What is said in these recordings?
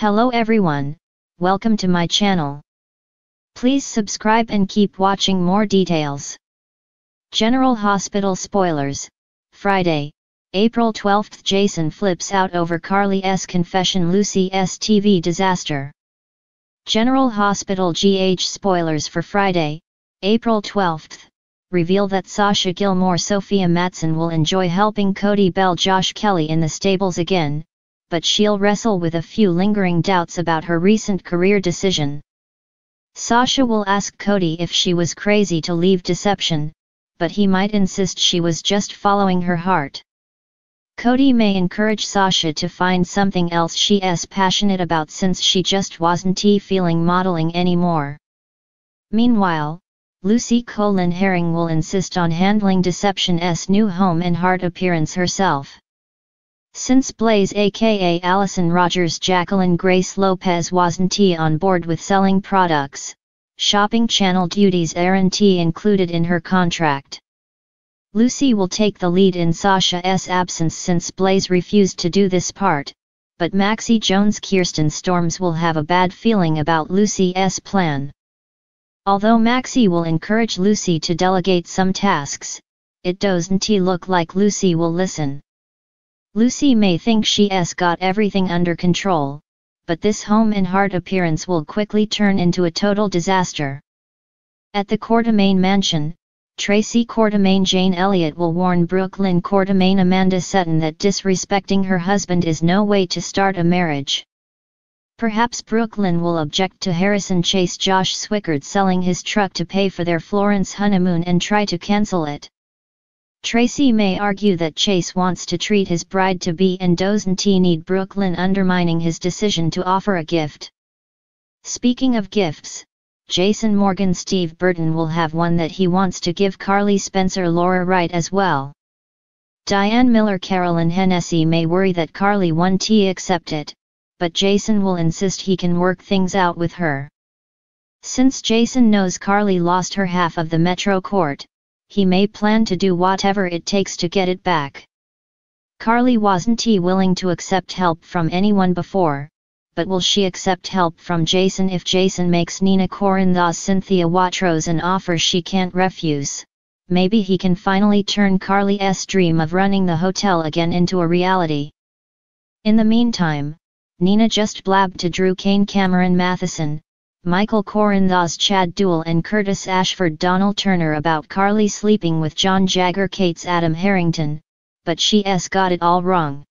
Hello everyone, welcome to my channel. Please subscribe and keep watching more details. General Hospital spoilers. Friday, April 12th, Jason flips out over Carly's confession, Lucy's TV disaster. General Hospital GH spoilers for Friday, April 12th, reveal that Sasha Gilmore Sophia Matson will enjoy helping Cody Bell Josh Kelly in the stables again, but she'll wrestle with a few lingering doubts about her recent career decision. Sasha will ask Cody if she was crazy to leave Deception, but he might insist she was just following her heart. Cody may encourage Sasha to find something else she's passionate about, since she just wasn't feeling modeling anymore. Meanwhile, Lucy Colin Herring will insist on handling Deception's new home and heart appearance herself. Since Blaze aka Allison Rogers Jacqueline Grace Lopez wasn't on board with selling products, shopping channel duties aren't included in her contract. Lucy will take the lead in Sasha's absence since Blaze refused to do this part, but Maxie Jones Kirsten Storms will have a bad feeling about Lucy's plan. Although Maxie will encourage Lucy to delegate some tasks, it doesn't look like Lucy will listen. Lucy may think she's got everything under control, but this home and heart appearance will quickly turn into a total disaster. At the Quartermain mansion, Tracy Quartermain Jane Elliott will warn Brooklyn Quartermain Amanda Sutton that disrespecting her husband is no way to start a marriage. Perhaps Brooklyn will object to Harrison Chase Josh Swickard selling his truck to pay for their Florence honeymoon and try to cancel it. Tracy may argue that Chase wants to treat his bride-to-be and doesn't need Brooklyn undermining his decision to offer a gift. Speaking of gifts, Jason Morgan Steve Burton will have one that he wants to give Carly Spencer Laura Wright as well. Diane Miller Carolyn Hennessy may worry that Carly won't accept it, but Jason will insist he can work things out with her. Since Jason knows Carly lost her half of the Metro Court, he may plan to do whatever it takes to get it back. Carly wasn't willing to accept help from anyone before, but will she accept help from Jason if Jason makes Nina Corinthos Cynthia Watros an offer she can't refuse? Maybe he can finally turn Carly's dream of running the hotel again into a reality. In the meantime, Nina just blabbed to Drew Kane Cameron Matheson, Michael Corinthos Chad Duell and Curtis Ashford Donald Turner about Carly sleeping with John Jagger Kate's Adam Harrington, but she's got it all wrong.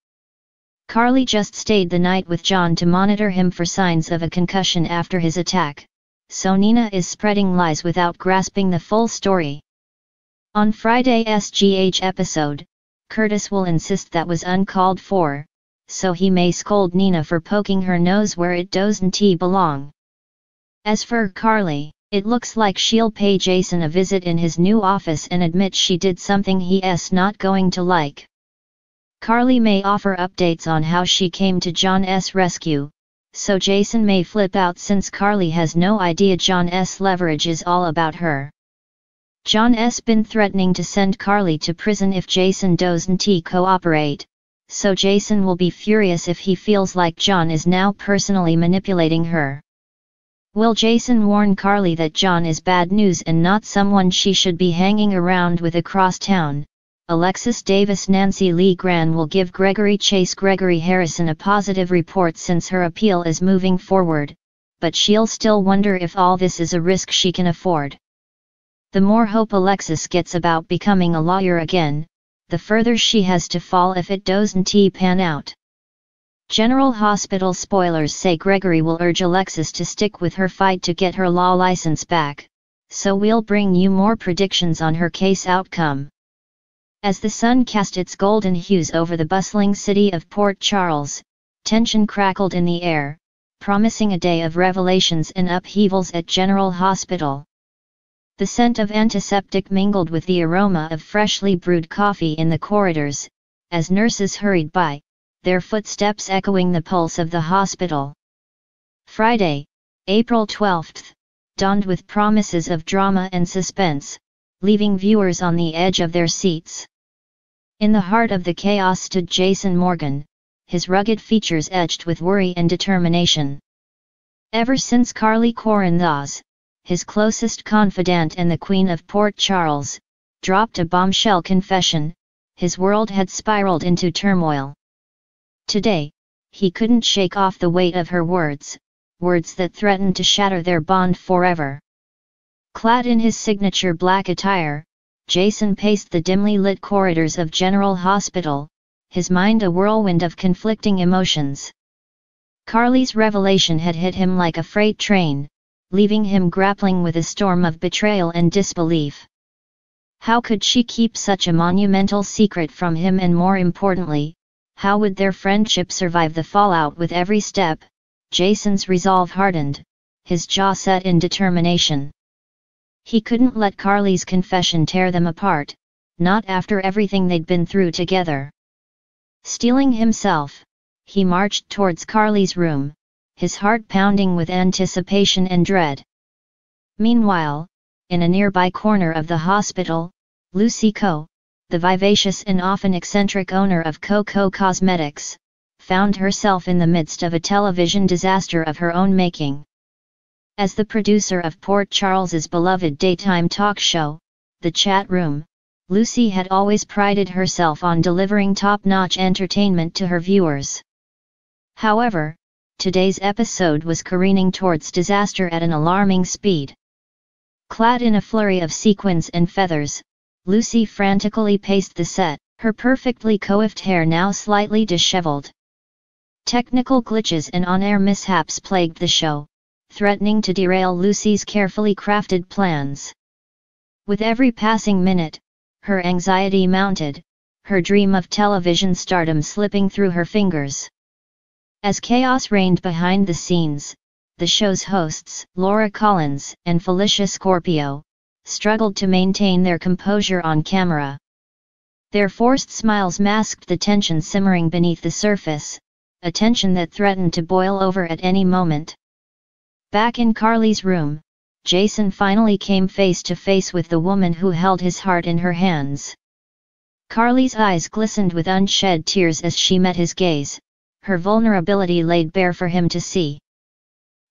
Carly just stayed the night with John to monitor him for signs of a concussion after his attack, so Nina is spreading lies without grasping the full story. On Friday's GH episode, Curtis will insist that was uncalled for, so he may scold Nina for poking her nose where it doesn't belong. As for Carly, it looks like she'll pay Jason a visit in his new office and admit she did something he's not going to like. Carly may offer updates on how she came to John's rescue, so Jason may flip out since Carly has no idea John's leverage is all about her. John's been threatening to send Carly to prison if Jason doesn't cooperate, so Jason will be furious if he feels like John is now personally manipulating her. Will Jason warn Carly that John is bad news and not someone she should be hanging around with across town? Alexis Davis Nancy Lee Gran will give Gregory Chase Gregory Harrison a positive report since her appeal is moving forward, but she'll still wonder if all this is a risk she can afford. The more hope Alexis gets about becoming a lawyer again, the further she has to fall if it doesn't pan out. General Hospital spoilers say Gregory will urge Alexis to stick with her fight to get her law license back, so we'll bring you more predictions on her case outcome. As the sun cast its golden hues over the bustling city of Port Charles, tension crackled in the air, promising a day of revelations and upheavals at General Hospital. The scent of antiseptic mingled with the aroma of freshly brewed coffee in the corridors, as nurses hurried by, their footsteps echoing the pulse of the hospital. Friday, April 12th, dawned with promises of drama and suspense, leaving viewers on the edge of their seats. In the heart of the chaos stood Jason Morgan, his rugged features etched with worry and determination. Ever since Carly Corinthos, his closest confidant and the Queen of Port Charles, dropped a bombshell confession, his world had spiraled into turmoil. Today, he couldn't shake off the weight of her words, words that threatened to shatter their bond forever. Clad in his signature black attire, Jason paced the dimly lit corridors of General Hospital, his mind a whirlwind of conflicting emotions. Carly's revelation had hit him like a freight train, leaving him grappling with a storm of betrayal and disbelief. How could she keep such a monumental secret from him, and more importantly, how would their friendship survive the fallout? With every step, Jason's resolve hardened, his jaw set in determination. He couldn't let Carly's confession tear them apart, not after everything they'd been through together. Steeling himself, he marched towards Carly's room, his heart pounding with anticipation and dread. Meanwhile, in a nearby corner of the hospital, Lucy Coe, the vivacious and often eccentric owner of Coco Cosmetics, found herself in the midst of a television disaster of her own making. As the producer of Port Charles's beloved daytime talk show, The Chat Room, Lucy had always prided herself on delivering top-notch entertainment to her viewers. However, today's episode was careening towards disaster at an alarming speed. Clad in a flurry of sequins and feathers, Lucy frantically paced the set, her perfectly coiffed hair now slightly disheveled. Technical glitches and on-air mishaps plagued the show, threatening to derail Lucy's carefully crafted plans. With every passing minute, her anxiety mounted, her dream of television stardom slipping through her fingers. As chaos reigned behind the scenes, the show's hosts, Laura Collins and Felicia Scorpio, struggled to maintain their composure on camera. Their forced smiles masked the tension simmering beneath the surface, a tension that threatened to boil over at any moment. Back in Carly's room, Jason finally came face to face with the woman who held his heart in her hands. Carly's eyes glistened with unshed tears as she met his gaze, her vulnerability laid bare for him to see.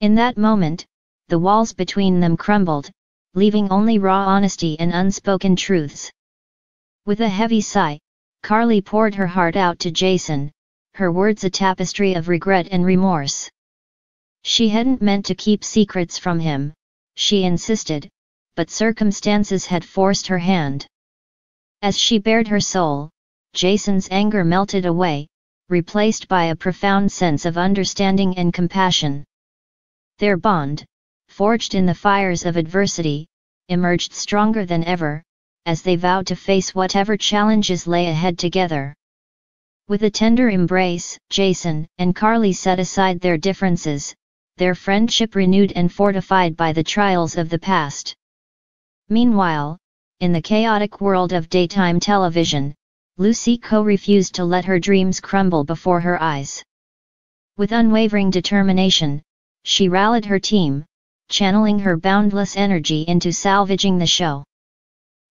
In that moment, the walls between them crumbled, leaving only raw honesty and unspoken truths. With a heavy sigh, Carly poured her heart out to Jason, her words a tapestry of regret and remorse. She hadn't meant to keep secrets from him, she insisted, but circumstances had forced her hand. As she bared her soul, Jason's anger melted away, replaced by a profound sense of understanding and compassion. Their bond, forged in the fires of adversity, emerged stronger than ever, as they vowed to face whatever challenges lay ahead together. With a tender embrace, Jason and Carly set aside their differences, their friendship renewed and fortified by the trials of the past. Meanwhile, in the chaotic world of daytime television, Lucy Coe refused to let her dreams crumble before her eyes. With unwavering determination, she rallied her team, channeling her boundless energy into salvaging the show.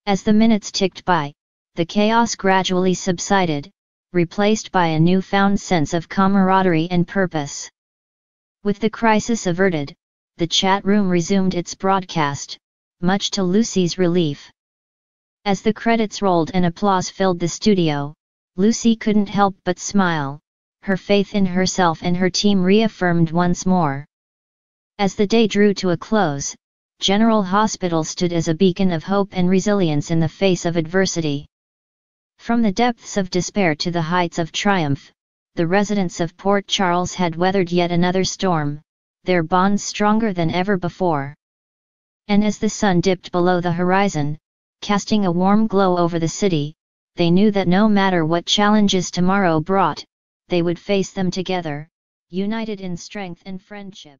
As the minutes ticked by, the chaos gradually subsided, replaced by a newfound sense of camaraderie and purpose. With the crisis averted, the chat room resumed its broadcast, much to Lucy's relief. As the credits rolled and applause filled the studio, Lucy couldn't help but smile, her faith in herself and her team reaffirmed once more. As the day drew to a close, General Hospital stood as a beacon of hope and resilience in the face of adversity. From the depths of despair to the heights of triumph, the residents of Port Charles had weathered yet another storm, their bonds stronger than ever before. And as the sun dipped below the horizon, casting a warm glow over the city, they knew that no matter what challenges tomorrow brought, they would face them together, united in strength and friendship.